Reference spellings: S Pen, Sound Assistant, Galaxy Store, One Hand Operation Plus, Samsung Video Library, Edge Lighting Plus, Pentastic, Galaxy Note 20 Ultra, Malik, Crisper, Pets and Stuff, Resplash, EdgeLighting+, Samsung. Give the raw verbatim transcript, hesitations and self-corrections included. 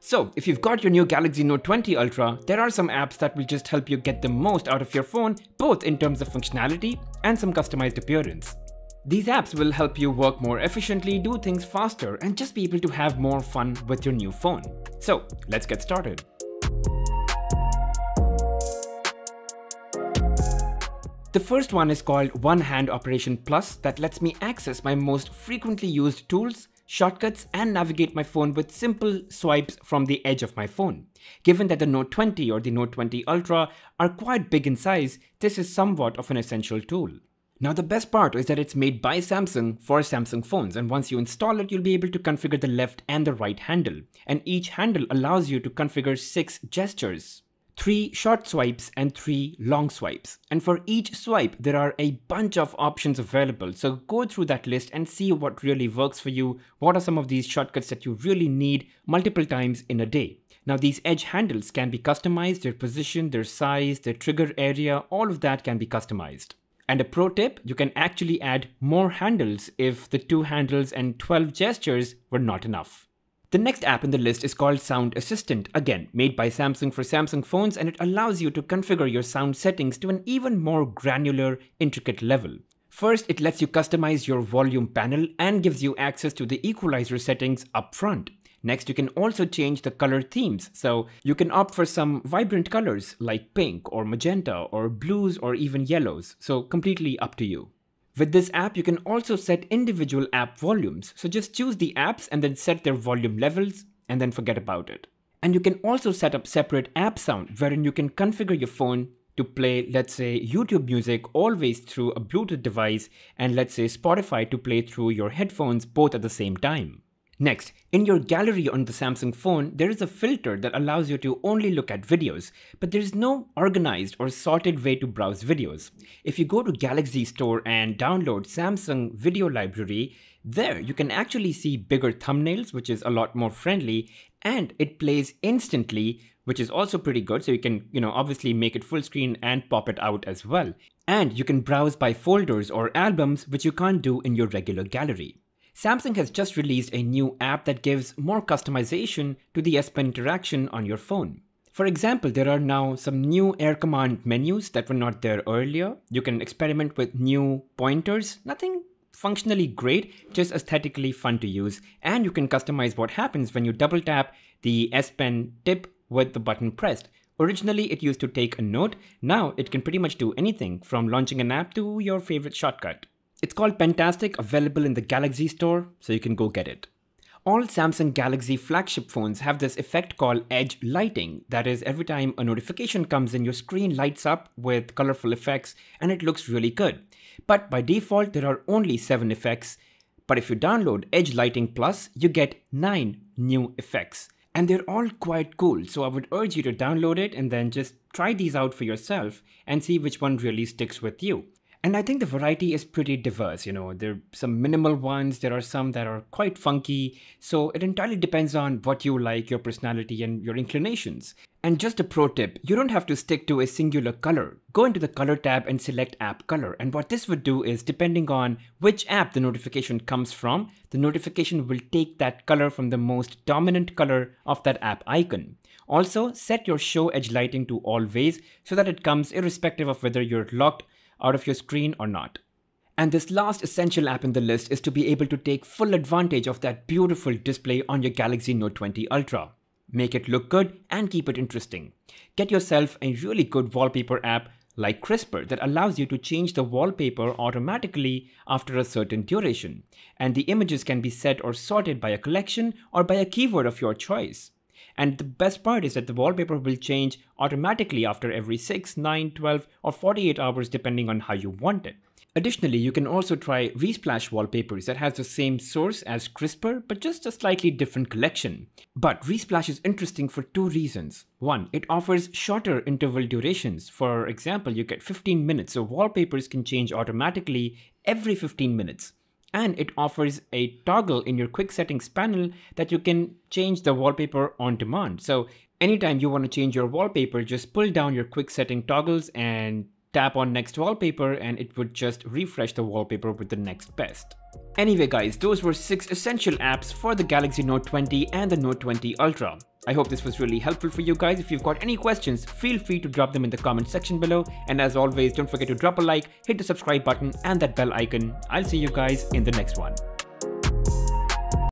So if you've got your new Galaxy Note twenty Ultra, there are some apps that will just help you get the most out of your phone, both in terms of functionality and some customized appearance. These apps will help you work more efficiently, do things faster, and just be able to have more fun with your new phone. So let's get started. The first one is called One Hand Operation Plus that lets me access my most frequently used tools, shortcuts, and navigate my phone with simple swipes from the edge of my phone. Given that the Note twenty or the Note twenty Ultra are quite big in size, this is somewhat of an essential tool. Now the best part is that it's made by Samsung for Samsung phones, and once you install it, you'll be able to configure the left and the right handle, and each handle allows you to configure six gestures. Three short swipes and three long swipes. And for each swipe, there are a bunch of options available. So go through that list and see what really works for you. What are some of these shortcuts that you really need multiple times in a day? Now these edge handles can be customized, their position, their size, their trigger area, all of that can be customized. And a pro tip, you can actually add more handles if the two handles and twelve gestures were not enough. The next app in the list is called Sound Assistant, again made by Samsung for Samsung phones, and it allows you to configure your sound settings to an even more granular, intricate level. First, it lets you customize your volume panel and gives you access to the equalizer settings up front. Next, you can also change the color themes, so you can opt for some vibrant colors like pink or magenta or blues or even yellows, so completely up to you. With this app, you can also set individual app volumes. So just choose the apps and then set their volume levels and then forget about it. And you can also set up separate app sound wherein you can configure your phone to play, let's say, YouTube music always through a Bluetooth device, and let's say Spotify to play through your headphones both at the same time. Next, in your gallery on the Samsung phone, there is a filter that allows you to only look at videos, but there is no organized or sorted way to browse videos. If you go to Galaxy Store and download Samsung Video Library, there you can actually see bigger thumbnails, which is a lot more friendly, and it plays instantly, which is also pretty good. So you can, you know, obviously make it full screen and pop it out as well. And you can browse by folders or albums, which you can't do in your regular gallery. Samsung has just released a new app that gives more customization to the S Pen interaction on your phone. For example, there are now some new air command menus that were not there earlier. You can experiment with new pointers, nothing functionally great, just aesthetically fun to use. And you can customize what happens when you double tap the S Pen tip with the button pressed. Originally, it used to take a note. Now it can pretty much do anything from launching an app to your favorite shortcut. It's called Pentastic, available in the Galaxy Store, so you can go get it. All Samsung Galaxy flagship phones have this effect called Edge Lighting. That is, every time a notification comes in, your screen lights up with colorful effects and it looks really good. But by default, there are only seven effects. But if you download Edge Lighting Plus, you get nine new effects. And they're all quite cool, so I would urge you to download it and then just try these out for yourself and see which one really sticks with you. And I think the variety is pretty diverse, you know, there are some minimal ones, there are some that are quite funky, so it entirely depends on what you like, your personality and your inclinations. And just a pro tip, you don't have to stick to a singular color. Go into the color tab and select app color, and what this would do is, depending on which app the notification comes from, the notification will take that color from the most dominant color of that app icon. Also, set your show edge lighting to always so that it comes irrespective of whether you're locked out of your screen or not. And this last essential app in the list is to be able to take full advantage of that beautiful display on your Galaxy Note twenty Ultra. Make it look good and keep it interesting. Get yourself a really good wallpaper app like Crisper that allows you to change the wallpaper automatically after a certain duration. And the images can be set or sorted by a collection or by a keyword of your choice. And the best part is that the wallpaper will change automatically after every six, nine, twelve or forty-eight hours depending on how you want it. Additionally, you can also try Resplash wallpapers that has the same source as Crisper but just a slightly different collection. But Resplash is interesting for two reasons. One, it offers shorter interval durations. For example, you get fifteen minutes, so wallpapers can change automatically every fifteen minutes. And it offers a toggle in your quick settings panel that you can change the wallpaper on demand. So anytime you want to change your wallpaper, just pull down your quick setting toggles and tap on next wallpaper, and it would just refresh the wallpaper with the next best. Anyway guys, those were six essential apps for the Galaxy Note twenty and the Note twenty Ultra. I hope this was really helpful for you guys. If you've got any questions, feel free to drop them in the comment section below. And as always, don't forget to drop a like, hit the subscribe button and that bell icon. I'll see you guys in the next one.